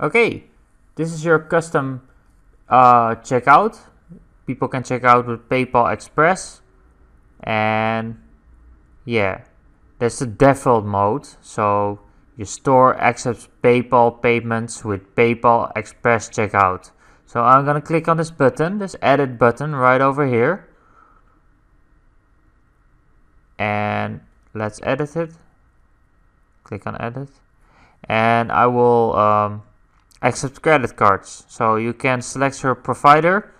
Okay, this is your custom checkout. People can check out with PayPal Express, and yeah, that's the default mode. So your store accepts PayPal payments with PayPal Express checkout. So I'm gonna click on this button, this edit button right over here, and let's edit it. Click on edit, and I will accept credit cards. So you can select your provider.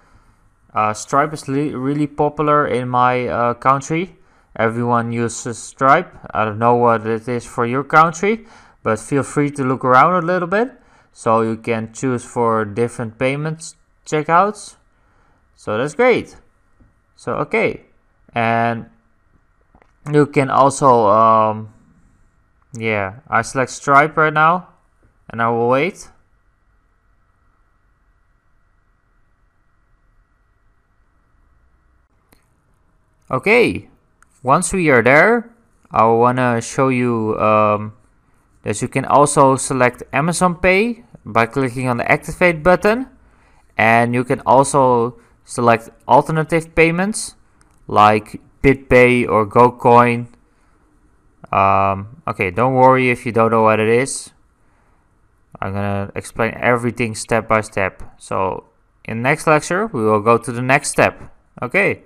Stripe is really popular in my country. Everyone uses Stripe. I don't know what it is for your country, but feel free to look around a little bit. So you can choose for different payments checkouts. So that's great. So okay, and you can also yeah, I select Stripe right now, and I will wait. Okay, once we are there, I want to show you that you can also select Amazon Pay by clicking on the activate button, and you can also select alternative payments like BitPay or GoCoin. Okay, don't worry if you don't know what it is. I'm gonna explain everything step by step. So in the next lecture, we will go to the next step. Okay.